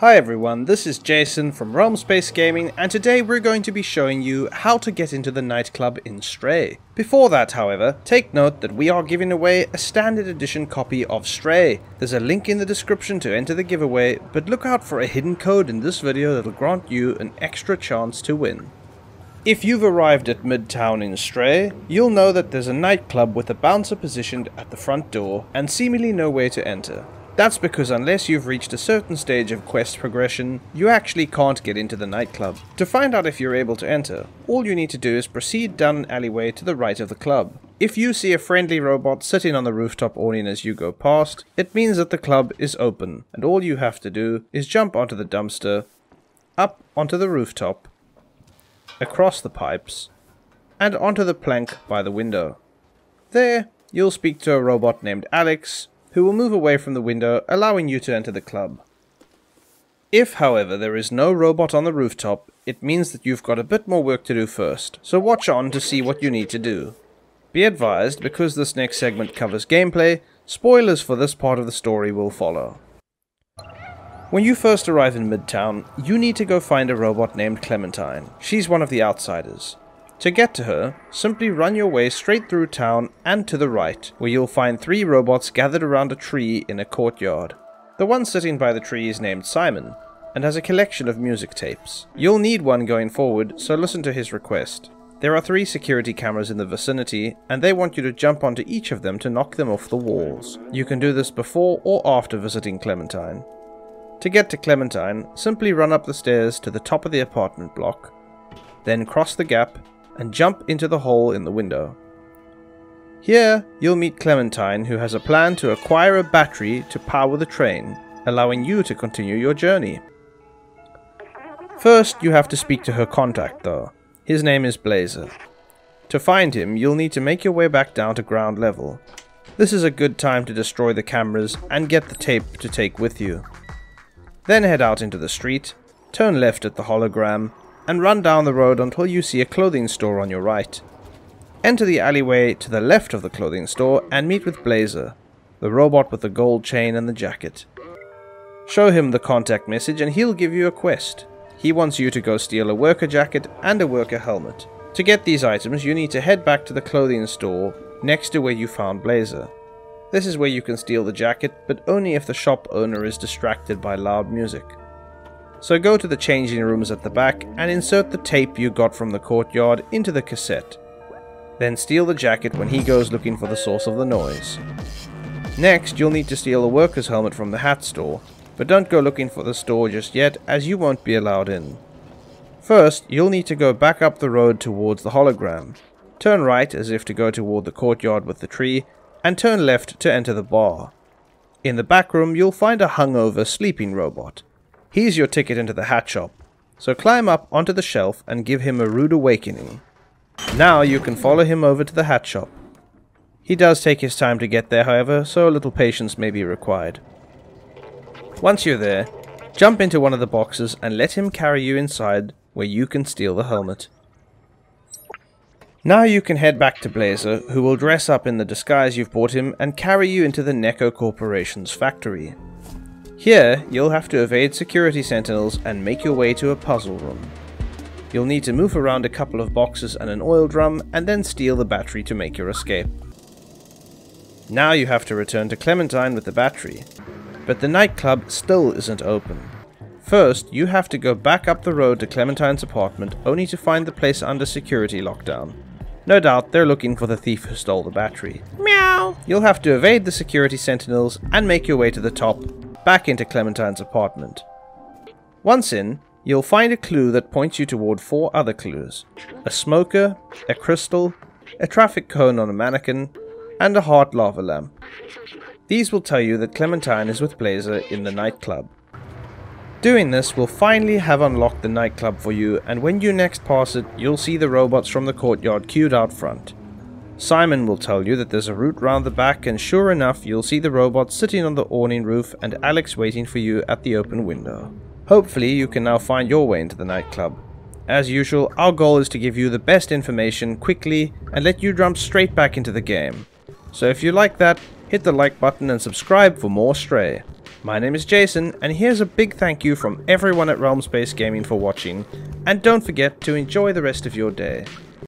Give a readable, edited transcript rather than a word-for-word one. Hi everyone, this is Jason from Realm Space Gaming, and today we're going to be showing you how to get into the nightclub in Stray. Before that, however, take note that we are giving away a standard edition copy of Stray. There's a link in the description to enter the giveaway, but look out for a hidden code in this video that'll grant you an extra chance to win. If you've arrived at Midtown in Stray, you'll know that there's a nightclub with a bouncer positioned at the front door and seemingly no way to enter. That's because unless you've reached a certain stage of quest progression, you actually can't get into the nightclub. To find out if you're able to enter, all you need to do is proceed down an alleyway to the right of the club. If you see a friendly robot sitting on the rooftop awning as you go past, it means that the club is open, and all you have to do is jump onto the dumpster, up onto the rooftop, across the pipes, and onto the plank by the window. There, you'll speak to a robot named Alex, who will move away from the window, allowing you to enter the club. If, however, there is no robot on the rooftop, it means that you've got a bit more work to do first, so watch on to see what you need to do. Be advised, because this next segment covers gameplay, spoilers for this part of the story will follow. When you first arrive in Midtown, you need to go find a robot named Clementine. She's one of the outsiders. To get to her, simply run your way straight through town and to the right, where you'll find three robots gathered around a tree in a courtyard. The one sitting by the tree is named Simon, and has a collection of music tapes. You'll need one going forward, so listen to his request. There are three security cameras in the vicinity, and they want you to jump onto each of them to knock them off the walls. You can do this before or after visiting Clementine. To get to Clementine, simply run up the stairs to the top of the apartment block, then cross the gap, and jump into the hole in the window. Here, you'll meet Clementine, who has a plan to acquire a battery to power the train, allowing you to continue your journey. First, you have to speak to her contact, though. His name is Blazer. To find him, you'll need to make your way back down to ground level. This is a good time to destroy the cameras and get the tape to take with you. Then head out into the street, turn left at the hologram, and run down the road until you see a clothing store on your right. Enter the alleyway to the left of the clothing store and meet with Blazer, the robot with the gold chain and the jacket. Show him the contact message and he'll give you a quest. He wants you to go steal a worker jacket and a worker helmet. To get these items, you need to head back to the clothing store next to where you found Blazer. This is where you can steal the jacket, but only if the shop owner is distracted by loud music. So go to the changing rooms at the back and insert the tape you got from the courtyard into the cassette. Then steal the jacket when he goes looking for the source of the noise. Next, you'll need to steal a worker's helmet from the hat store, but don't go looking for the store just yet, as you won't be allowed in. First, you'll need to go back up the road towards the hologram. Turn right as if to go toward the courtyard with the tree, and turn left to enter the bar. In the back room, you'll find a hungover sleeping robot. He's your ticket into the hat shop, so climb up onto the shelf and give him a rude awakening. Now you can follow him over to the hat shop. He does take his time to get there, however, so a little patience may be required. Once you're there, jump into one of the boxes and let him carry you inside, where you can steal the helmet. Now you can head back to Blazer, who will dress up in the disguise you've bought him and carry you into the Neko Corporation's factory. Here, you'll have to evade security sentinels and make your way to a puzzle room. You'll need to move around a couple of boxes and an oil drum, and then steal the battery to make your escape. Now you have to return to Clementine with the battery, but the nightclub still isn't open. First, you have to go back up the road to Clementine's apartment, only to find the place under security lockdown. No doubt they're looking for the thief who stole the battery. Meow! You'll have to evade the security sentinels and make your way to the top, back into Clementine's apartment. Once in, you'll find a clue that points you toward four other clues: a smoker, a crystal, a traffic cone on a mannequin, and a hot lava lamp. These will tell you that Clementine is with Blazer in the nightclub. Doing this will finally have unlocked the nightclub for you, and when you next pass it, you'll see the robots from the courtyard queued out front. Simon will tell you that there's a route round the back, and sure enough, you'll see the robot sitting on the awning roof and Alex waiting for you at the open window. Hopefully you can now find your way into the nightclub. As usual, our goal is to give you the best information quickly and let you jump straight back into the game. So if you like that, hit the like button and subscribe for more Stray. My name is Jason, and here's a big thank you from everyone at Realm Space Gaming for watching, and don't forget to enjoy the rest of your day.